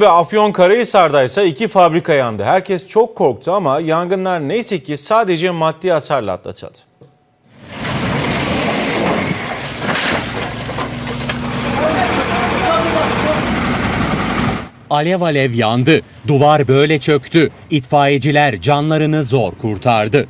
Ve Afyonkarahisar'da ise iki fabrika yandı. Herkes çok korktu ama yangınlar neyse ki sadece maddi hasarla atlatıldı. Alev alev yandı. Duvar böyle çöktü. İtfaiyeciler canlarını zor kurtardı.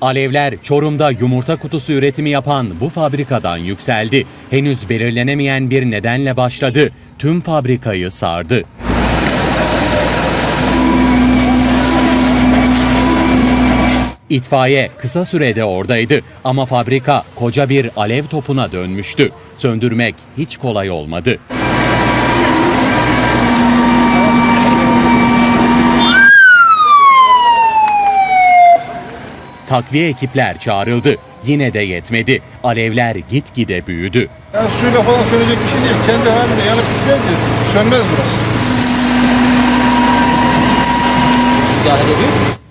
Alevler Çorum'da yumurta kutusu üretimi yapan bu fabrikadan yükseldi. Henüz belirlenemeyen bir nedenle başladı. Tüm fabrikayı sardı. İtfaiye kısa sürede oradaydı ama fabrika koca bir alev topuna dönmüştü. Söndürmek hiç kolay olmadı. Takviye ekipler çağrıldı. Yine de yetmedi. Alevler gitgide büyüdü. Yani suyla falan sönecek bir şey değil. Kendi haline yanıp gitmez ki. Sönmez burası.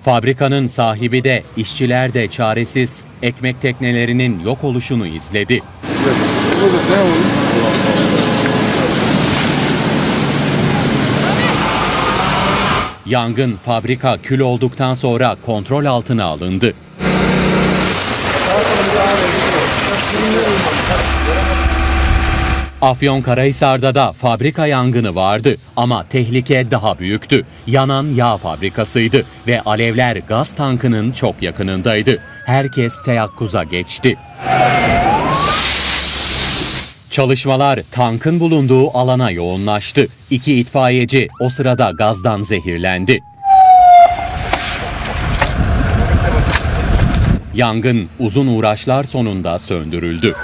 Fabrikanın sahibi de işçiler de çaresiz. Ekmek teknelerinin yok oluşunu izledi. Yangın fabrika kül olduktan sonra kontrol altına alındı. Afyonkarahisar'da da fabrika yangını vardı ama tehlike daha büyüktü. Yanan yağ fabrikasıydı ve alevler gaz tankının çok yakınındaydı. Herkes teyakkuza geçti. Çalışmalar tankın bulunduğu alana yoğunlaştı. İki itfaiyeci o sırada gazdan zehirlendi. Yangın uzun uğraşlar sonunda söndürüldü.